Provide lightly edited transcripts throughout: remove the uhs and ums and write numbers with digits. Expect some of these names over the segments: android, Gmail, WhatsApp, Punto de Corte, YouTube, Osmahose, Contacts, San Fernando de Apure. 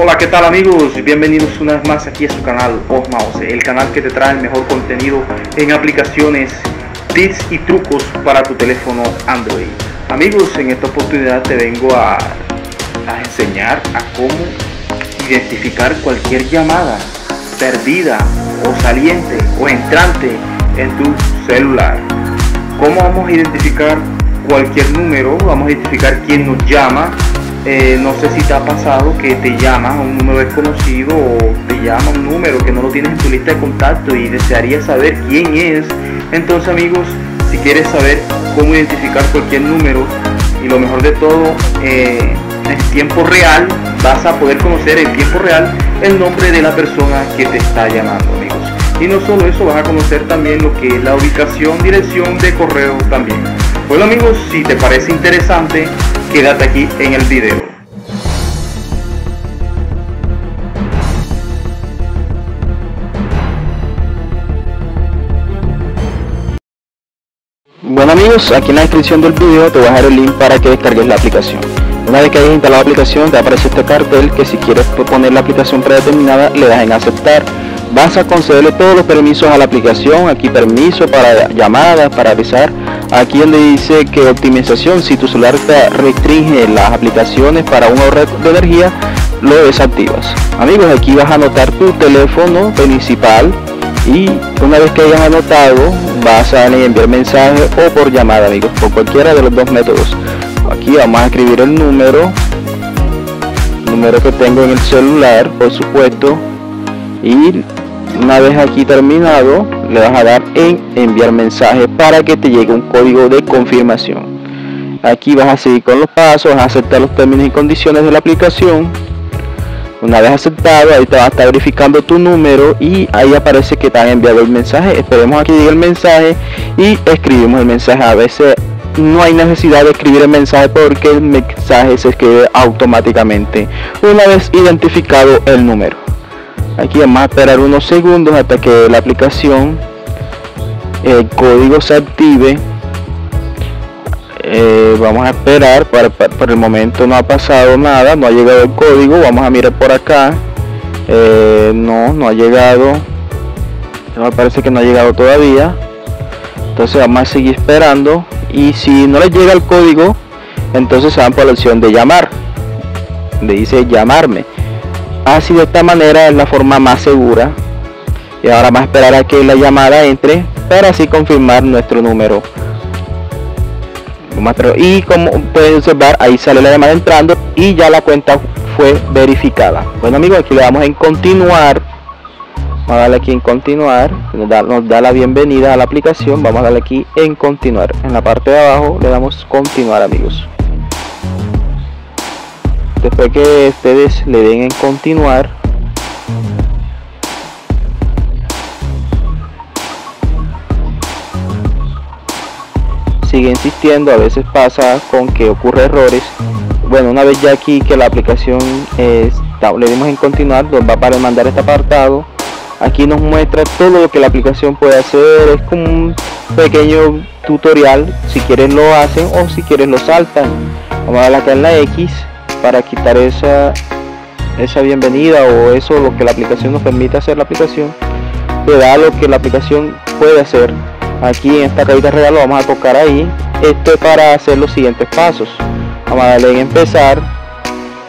Hola, ¿qué tal amigos? Bienvenidos una vez más aquí a su canal Osmahose, el canal que te trae el mejor contenido en aplicaciones, tips y trucos para tu teléfono Android. Amigos, en esta oportunidad te vengo a enseñar a cómo identificar cualquier llamada perdida o saliente o entrante en tu celular. ¿Cómo vamos a identificar cualquier número? Vamos a identificar quién nos llama. No sé si te ha pasado que te llaman a un número desconocido o te llama un número que no lo tienes en tu lista de contacto y desearías saber quién es. Entonces amigos, si quieres saber cómo identificar cualquier número y lo mejor de todo en tiempo real, vas a poder conocer en tiempo real el nombre de la persona que te está llamando, amigos. Y no solo eso, vas a conocer también lo que es la ubicación, dirección de correo también. Bueno amigos, si te parece interesante, quédate aquí en el video. Bueno amigos, aquí en la descripción del video te voy a dejar el link para que descargues la aplicación. Una vez que hayas instalado la aplicación, te aparece este cartel que si quieres poner la aplicación predeterminada, le das en aceptar. Vas a concederle todos los permisos a la aplicación, aquí permiso para llamadas, para avisar, aquí donde dice que optimización, si tu celular te restringe las aplicaciones para un ahorro de energía, lo desactivas. Amigos, aquí vas a anotar tu teléfono principal y una vez que hayas anotado, vas a enviar mensaje o por llamada, amigos, por cualquiera de los dos métodos. Aquí vamos a escribir el número que tengo en el celular, por supuesto, y una vez aquí terminado le vas a dar en enviar mensaje para que te llegue un código de confirmación. Aquí vas a seguir con los pasos, vas a aceptar los términos y condiciones de la aplicación. Una vez aceptado, ahí te va a estar verificando tu número y ahí aparece que te han enviado el mensaje. Esperemos a que llegue el mensaje y escribimos el mensaje. A veces no hay necesidad de escribir el mensaje porque el mensaje se escribe automáticamente una vez identificado el número. Aquí vamos a esperar unos segundos hasta que la aplicación, el código se active. Vamos a esperar, por el momento no ha pasado nada, no ha llegado el código. Vamos a mirar por acá, no ha llegado, me parece que no ha llegado todavía. Entonces vamos a seguir esperando y si no les llega el código, entonces se van por la opción de llamar, le dice llamarme. Así, de esta manera es la forma más segura. Y ahora vamos a esperar a que la llamada entre para así confirmar nuestro número. Y como pueden observar, ahí sale la llamada entrando y ya la cuenta fue verificada. Bueno amigos, aquí le damos en continuar. Vamos a darle aquí en continuar. Nos da la bienvenida a la aplicación. Vamos a darle aquí en continuar. En la parte de abajo le damos continuar, amigos. Después que ustedes le den en continuar, sigue insistiendo, a veces pasa con que ocurre errores. Bueno, una vez ya aquí que la aplicación le dimos en continuar, nos va para mandar este apartado. Aquí nos muestra todo lo que la aplicación puede hacer, es como un pequeño tutorial. Si quieren lo hacen o si quieren lo saltan. Vamos a darle acá en la X para quitar esa bienvenida o eso, lo que la aplicación nos permite hacer. La aplicación te da lo que la aplicación puede hacer. Aquí en esta cajita regalo vamos a tocar ahí. Esto es para hacer los siguientes pasos. Vamos a darle en empezar,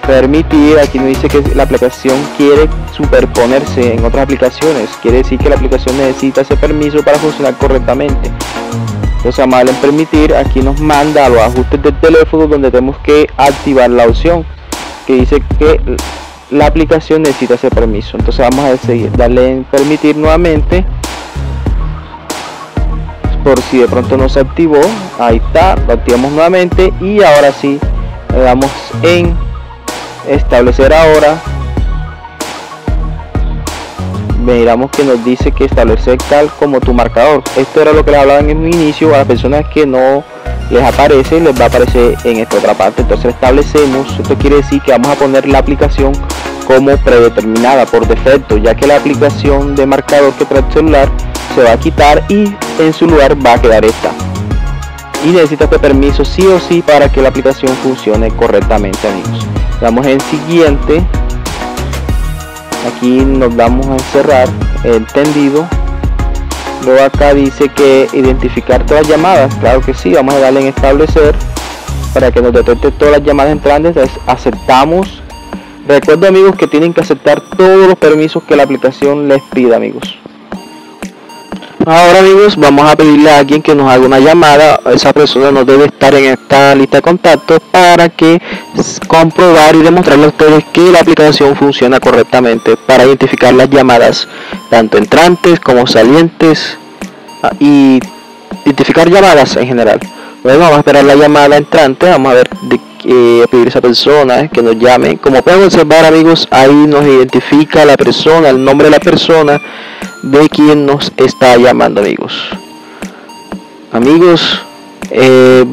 permitir. Aquí nos dice que la aplicación quiere superponerse en otras aplicaciones, quiere decir que la aplicación necesita ese permiso para funcionar correctamente. Entonces vamos a darle en permitir. Aquí nos manda a los ajustes del teléfono, donde tenemos que activar la opción que dice que la aplicación necesita ese permiso. Entonces vamos a seguir, darle en permitir nuevamente por si de pronto no se activó. Ahí está, lo activamos nuevamente y ahora sí le damos en establecer. Ahora miramos que nos dice que establecer tal como tu marcador. Esto era lo que les hablaba en el inicio, a las personas que no les aparece, les va a aparecer en esta otra parte. Entonces establecemos, esto quiere decir que vamos a poner la aplicación como predeterminada por defecto, ya que la aplicación de marcador que trae el celular se va a quitar y en su lugar va a quedar esta. Y necesita este permiso sí o sí para que la aplicación funcione correctamente, amigos. Damos en siguiente. aquí nos vamos a cerrar el tendido. Luego acá dice que identificar todas las llamadas, claro que sí, vamos a darle en establecer para que nos detecte todas las llamadas entrantes. Entonces, aceptamos. Recuerdo, amigos, que tienen que aceptar todos los permisos que la aplicación les pida, amigos. Ahora, amigos, vamos a pedirle a alguien que nos haga una llamada. Esa persona nos debe estar en esta lista de contactos para que comprobar y demostrarle a ustedes que la aplicación funciona correctamente para identificar las llamadas, tanto entrantes como salientes, y identificar llamadas en general. Luego vamos a esperar la llamada entrante, vamos a ver de a pedir a esa persona que nos llame. Como pueden observar, amigos, ahí nos identifica la persona, el nombre de la persona de quien nos está llamando, amigos.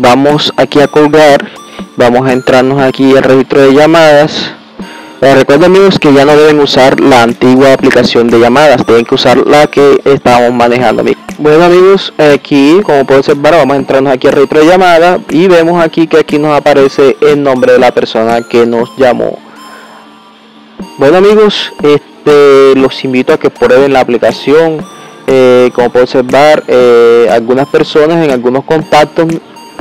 Vamos aquí a colgar, vamos a entrarnos aquí al registro de llamadas. Les recuerdo, amigos, que ya no deben usar la antigua aplicación de llamadas, deben que usar la que estamos manejando, amigos. Bueno, amigos, aquí como pueden observar vamos a entrarnos aquí al registro de llamada y vemos aquí que aquí nos aparece el nombre de la persona que nos llamó. Bueno, amigos, los invito a que prueben la aplicación. Como pueden observar, algunas personas en algunos contactos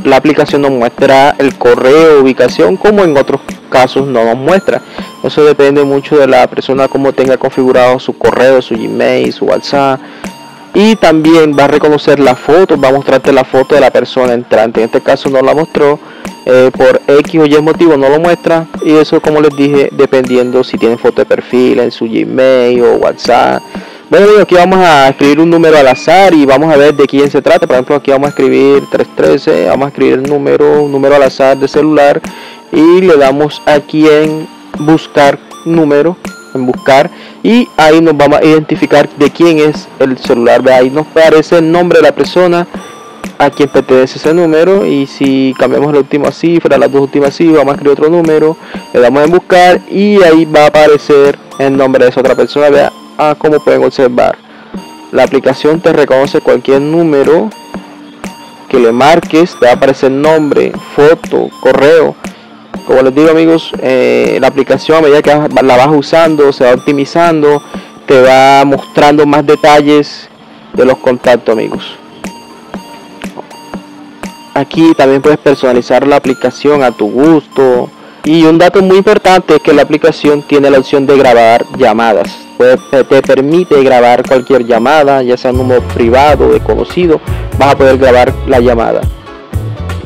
la aplicación nos muestra el correo, ubicación, como en otros casos no nos muestra. Eso depende mucho de la persona, como tenga configurado su correo, su Gmail, su WhatsApp. Y también va a reconocer la foto, va a mostrarte la foto de la persona entrante. En este caso no la mostró, por X o Y motivo no lo muestra. Y eso, como les dije, dependiendo si tienen foto de perfil en su Gmail o WhatsApp. Bueno, amigos, aquí vamos a escribir un número al azar y vamos a ver de quién se trata. Por ejemplo, aquí vamos a escribir 313, vamos a escribir el número, un número al azar de celular. Y le damos aquí en buscar número, en buscar, y ahí nos vamos a identificar de quién es el celular. De ahí nos aparece el nombre de la persona a quien pertenece ese número, y si cambiamos la última cifra, las dos últimas cifras, vamos a escribir otro número, le damos en buscar y ahí va a aparecer el nombre de esa otra persona. Vea, como pueden observar, la aplicación te reconoce cualquier número que le marques, te va a aparecer nombre, foto, correo. Como les digo, amigos, la aplicación, a medida que la vas usando, se va optimizando, te va mostrando más detalles de los contactos, amigos. Aquí también puedes personalizar la aplicación a tu gusto. Y un dato muy importante es que la aplicación tiene la opción de grabar llamadas. Te permite grabar cualquier llamada, ya sea número privado o desconocido, vas a poder grabar la llamada.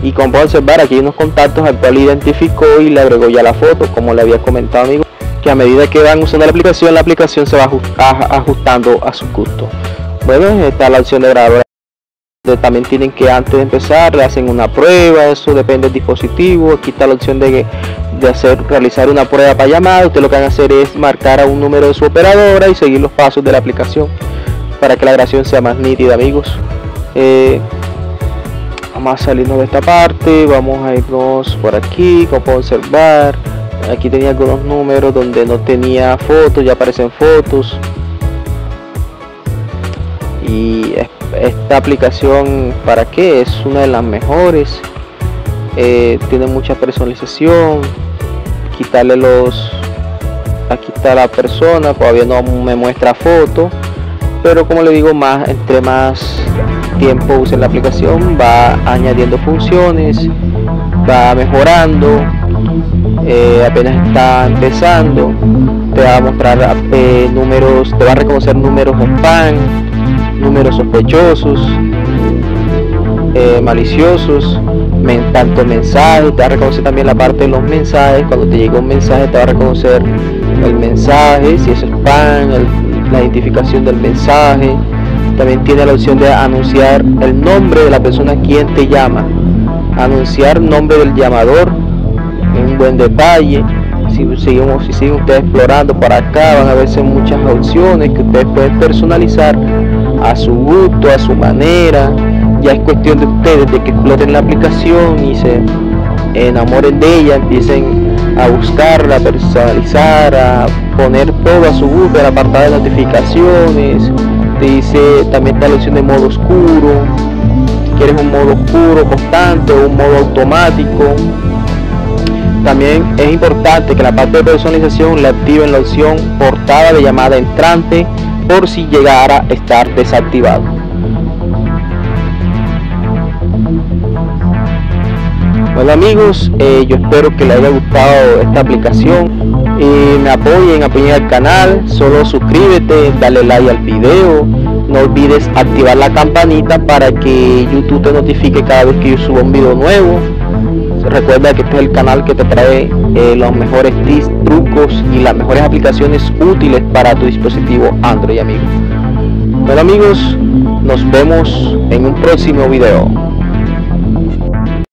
Y como pueden observar, aquí hay unos contactos al cual identificó y le agregó ya la foto, como le había comentado, amigos, que a medida que van usando la aplicación se va ajustando a su gusto. Bueno, está la opción de grabar. También tienen que, antes de empezar, le hacen una prueba, eso depende del dispositivo. Aquí está la opción de realizar una prueba para llamada. Usted lo que van a hacer es marcar a un número de su operadora y seguir los pasos de la aplicación para que la grabación sea más nítida, amigos. Vamos a salirnos de esta parte, vamos a irnos por aquí. Como pueden observar, aquí tenía algunos números donde no tenía fotos, ya aparecen fotos. Y esta aplicación, ¿para qué? Es una de las mejores, tiene mucha personalización. Quitarle los... aquí está la persona, todavía no me muestra foto, pero como le digo, más entre más tiempo usen la aplicación, va añadiendo funciones, va mejorando. Apenas está empezando, te va a mostrar números, te va a reconocer números spam, números sospechosos, maliciosos, tanto mensajes. Te va a reconocer también la parte de los mensajes. Cuando te llega un mensaje, te va a reconocer el mensaje, si es spam, la identificación del mensaje. También tiene la opción de anunciar el nombre de la persona a quien te llama, anunciar nombre del llamador en un buen detalle. Si siguen ustedes explorando para acá, van a verse muchas opciones que ustedes pueden personalizar a su gusto, a su manera. Ya es cuestión de ustedes de que exploten la aplicación y se enamoren de ella, empiecen a buscarla, a personalizar, a poner todo a su gusto. El apartado de notificaciones te dice, también está la opción de modo oscuro, quieres un modo oscuro constante o un modo automático. También es importante que la parte de personalización le activen la opción portada de llamada entrante por si llegara a estar desactivado. Bueno amigos, yo espero que les haya gustado esta aplicación y me apoyen al canal. Solo suscríbete, dale like al video, no olvides activar la campanita para que YouTube te notifique cada vez que yo suba un video nuevo. Recuerda que este es el canal que te trae los mejores tips, trucos y las mejores aplicaciones útiles para tu dispositivo Android, amigos. Bueno amigos, nos vemos en un próximo video.